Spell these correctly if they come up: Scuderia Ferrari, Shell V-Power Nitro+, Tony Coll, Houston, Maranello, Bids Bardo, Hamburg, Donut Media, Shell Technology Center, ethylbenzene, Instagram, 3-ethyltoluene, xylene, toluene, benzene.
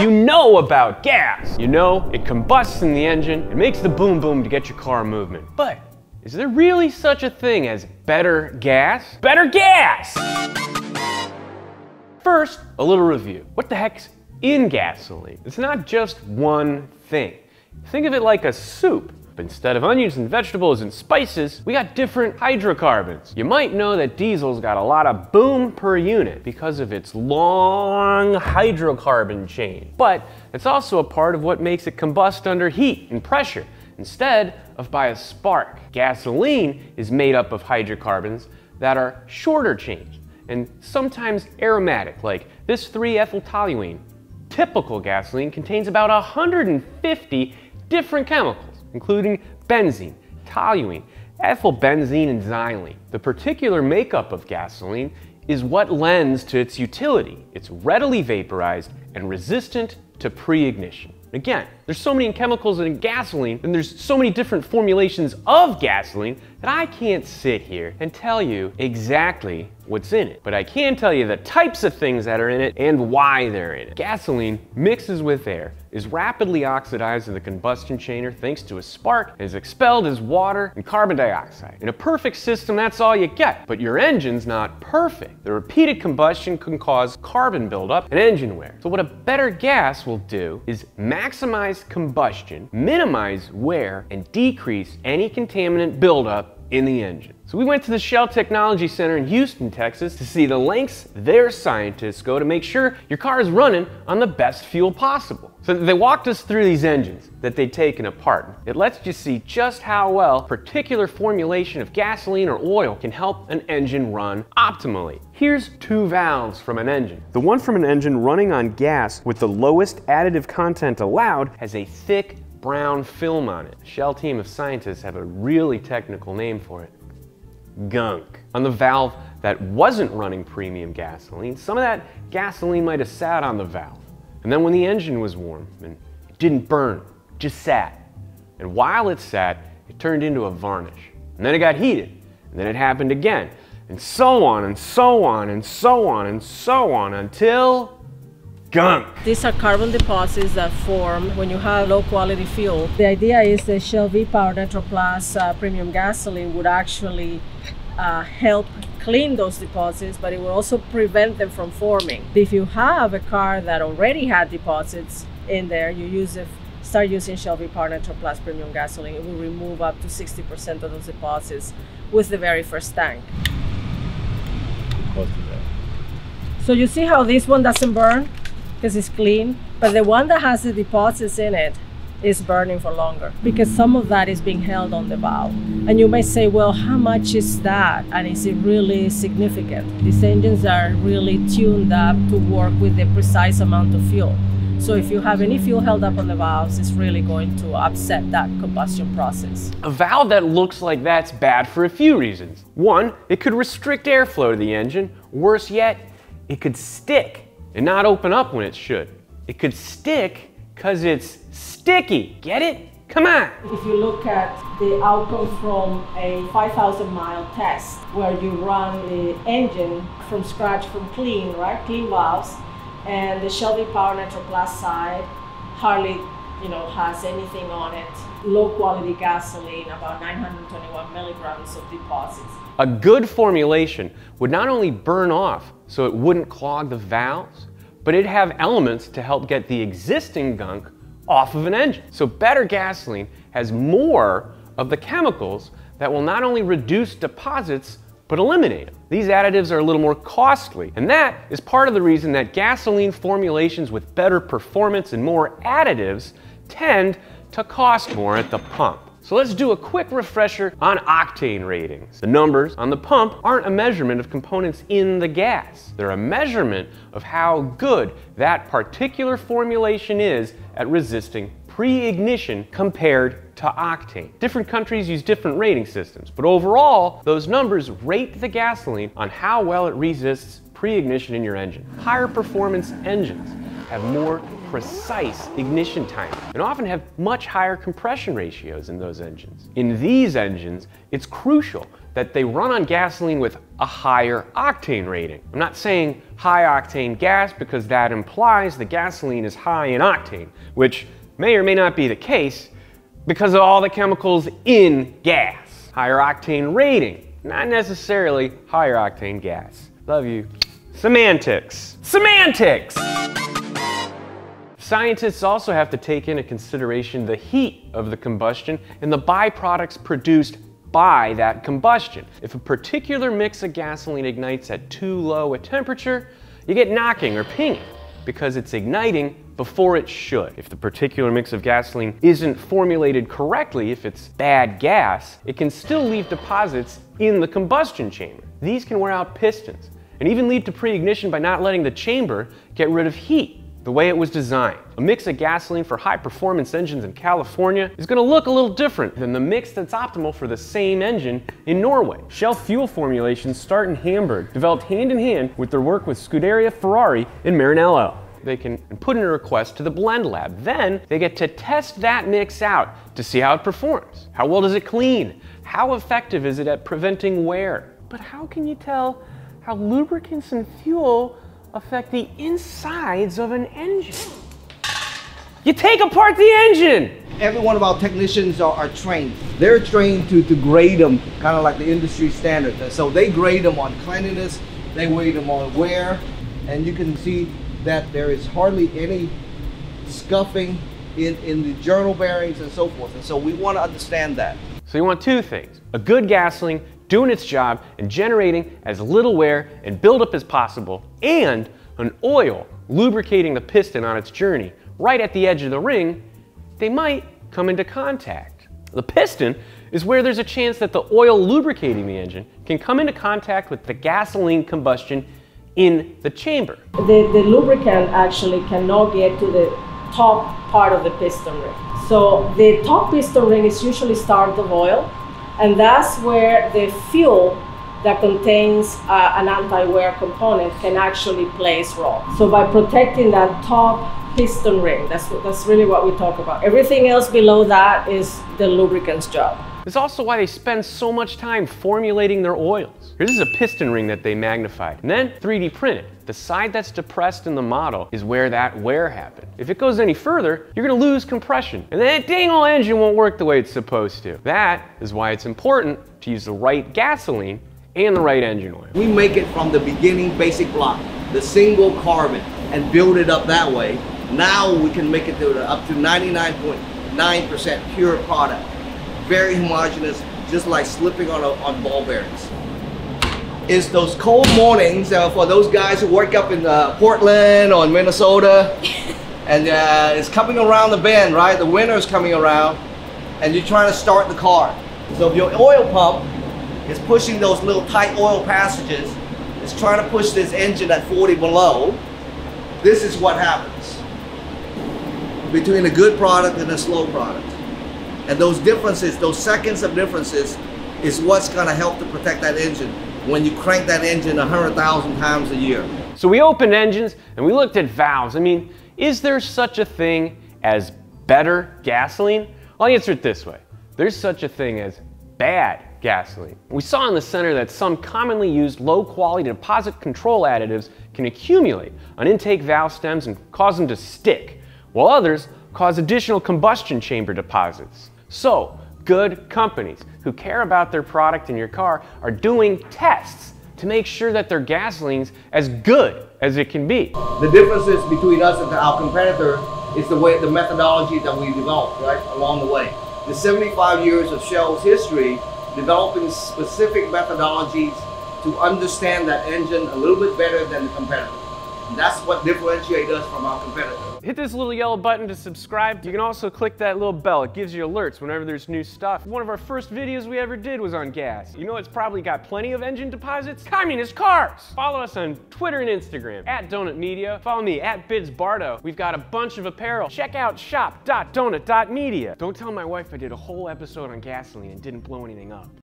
you know about gas. You know, it combusts in the engine, it makes the boom boom to get your car movement. But is there really such a thing as better gas? Better gas! First, a little review. What the heck's in gasoline? It's not just one thing. Think of it like a soup. Instead of onions and vegetables and spices, we got different hydrocarbons. You might know that diesel's got a lot of boom per unit because of its long hydrocarbon chain. But it's also a part of what makes it combust under heat and pressure instead of by a spark. Gasoline is made up of hydrocarbons that are shorter chains and sometimes aromatic, like this 3-ethyltoluene. Typical gasoline contains about 150 different chemicals, including benzene, toluene, ethylbenzene, and xylene. The particular makeup of gasoline is what lends to its utility. It's readily vaporized and resistant to pre-ignition. Again, there's so many chemicals in gasoline, and there's so many different formulations of gasoline that I can't sit here and tell you exactly what's in it. But I can tell you the types of things that are in it and why they're in it. Gasoline mixes with air, is rapidly oxidized in the combustion chamber thanks to a spark, and is expelled as water and carbon dioxide. In a perfect system, that's all you get. But your engine's not perfect. The repeated combustion can cause carbon buildup and engine wear. So what a better gas will do is maximize combustion, minimize wear, and decrease any contaminant buildup in the engine. So we went to the Shell Technology Center in Houston, Texas to see the lengths their scientists go to make sure your car is running on the best fuel possible. So they walked us through these engines that they'd taken apart. It lets you see just how well particular formulation of gasoline or oil can help an engine run optimally. Here's two valves from an engine. The one from an engine running on gas with the lowest additive content allowed has a thick brown film on it. The Shell team of scientists have a really technical name for it: gunk. On the valve that wasn't running premium gasoline, some of that gasoline might have sat on the valve. And then when the engine was warm, and it didn't burn, it just sat. And while it sat, it turned into a varnish. And then it got heated, and then it happened again. And so on, and so on, and so on, and so on, until gunk. These are carbon deposits that form when you have low quality fuel. The idea is the Shell V-Power Nitro+ premium gasoline would actually help clean those deposits, but it will also prevent them from forming. If you have a car that already had deposits in there, you start using Shell V-Power Nitro+ premium gasoline. It will remove up to 60% of those deposits with the very first tank. So you see how this one doesn't burn? Because it's clean, but the one that has the deposits in it is burning for longer because some of that is being held on the valve. And you may say, well, how much is that? And is it really significant? These engines are really tuned up to work with the precise amount of fuel. So if you have any fuel held up on the valves, it's really going to upset that combustion process. A valve that looks like that's bad for a few reasons. One, it could restrict airflow to the engine. Worse yet, it could stick and not open up when it should. It could stick because it's sticky. Get it? Come on. If you look at the outcome from a 5,000-mile test where you run the engine from scratch, from clean, right? Clean valves, and the Shell V-Power Nitro+ side hardly, you know, has anything on it. Low quality gasoline, about 921 milligrams of deposits. A good formulation would not only burn off so it wouldn't clog the valves, but it'd have elements to help get the existing gunk off of an engine. So better gasoline has more of the chemicals that will not only reduce deposits, but eliminate them. These additives are a little more costly, and that is part of the reason that gasoline formulations with better performance and more additives tend to cost more at the pump. So let's do a quick refresher on octane ratings. The numbers on the pump aren't a measurement of components in the gas. They're a measurement of how good that particular formulation is at resisting pre-ignition compared to octane. Different countries use different rating systems, but overall, those numbers rate the gasoline on how well it resists pre-ignition in your engine. Higher performance engines have more precise ignition timing and often have much higher compression ratios in those engines. In these engines, it's crucial that they run on gasoline with a higher octane rating. I'm not saying high octane gas because that implies the gasoline is high in octane, which may or may not be the case because of all the chemicals in gas. Higher octane rating, not necessarily higher octane gas. Love you. Semantics. Semantics! Scientists also have to take into consideration the heat of the combustion and the byproducts produced by that combustion. If a particular mix of gasoline ignites at too low a temperature, you get knocking or pinging because it's igniting before it should. If the particular mix of gasoline isn't formulated correctly, if it's bad gas, it can still leave deposits in the combustion chamber. These can wear out pistons and even lead to pre-ignition by not letting the chamber get rid of heat the way it was designed. A mix of gasoline for high-performance engines in California is gonna look a little different than the mix that's optimal for the same engine in Norway. Shell fuel formulations start in Hamburg, developed hand-in-hand with their work with Scuderia Ferrari in Maranello. They can put in a request to the blend lab. Then they get to test that mix out to see how it performs. How well does it clean? How effective is it at preventing wear? But how can you tell how lubricants and fuel affect the insides of an engine? You take apart the engine! Every one of our technicians are trained. They're trained to grade them, kind of like the industry standard. So they grade them on cleanliness, they weigh them on wear, and you can see that there is hardly any scuffing in the journal bearings and so forth. And so we want to understand that. So you want two things: a good gasoline doing its job and generating as little wear and buildup as possible, and an oil lubricating the piston on its journey. Right at the edge of the ring, they might come into contact. The piston is where there's a chance that the oil lubricating the engine can come into contact with the gasoline combustion in the chamber. The lubricant actually cannot get to the top part of the piston ring. So the top piston ring is usually starved of oil, and that's where the fuel that contains an anti-wear component can actually play its role. So by protecting that top piston ring, that's really what we talk about. Everything else below that is the lubricant's job. It's also why they spend so much time formulating their oils. This is a piston ring that they magnified and then 3D printed. The side that's depressed in the model is where that wear happened. If it goes any further, you're gonna lose compression and that dang old engine won't work the way it's supposed to. That is why it's important to use the right gasoline and the right engine oil. We make it from the beginning basic block, the single carbon, and build it up that way. Now we can make it up to 99.9% pure product. Very homogeneous, just like slipping on ball bearings. It's those cold mornings for those guys who work up in Portland or in Minnesota, and it's coming around the bend, right? The winter's coming around, and you're trying to start the car. So if your oil pump is pushing those little tight oil passages, it's trying to push this engine at 40 below, this is what happens between a good product and a slow product. And those differences, those seconds of differences, is what's gonna help to protect that engine when you crank that engine 100,000 times a year. So we opened engines and we looked at valves. I mean, is there such a thing as better gasoline? I'll answer it this way. There's such a thing as bad gasoline. We saw in the center that some commonly used low-quality deposit control additives can accumulate on intake valve stems and cause them to stick, while others cause additional combustion chamber deposits. So, good companies who care about their product in your car are doing tests to make sure that their gasoline's as good as it can be. The differences between us and our competitor is the way, the methodology that we developed, right, along the way. The 75 years of Shell's history developing specific methodologies to understand that engine a little bit better than the competitor. And that's what differentiates us from our competitor. Hit this little yellow button to subscribe. You can also click that little bell. It gives you alerts whenever there's new stuff. One of our first videos we ever did was on gas. You know it's probably got plenty of engine deposits? Communist cars! Follow us on Twitter and Instagram, @Donut Media. Follow me, @Bids Bardo. We've got a bunch of apparel. Check out shop.donut.media. Don't tell my wife I did a whole episode on gasoline and didn't blow anything up.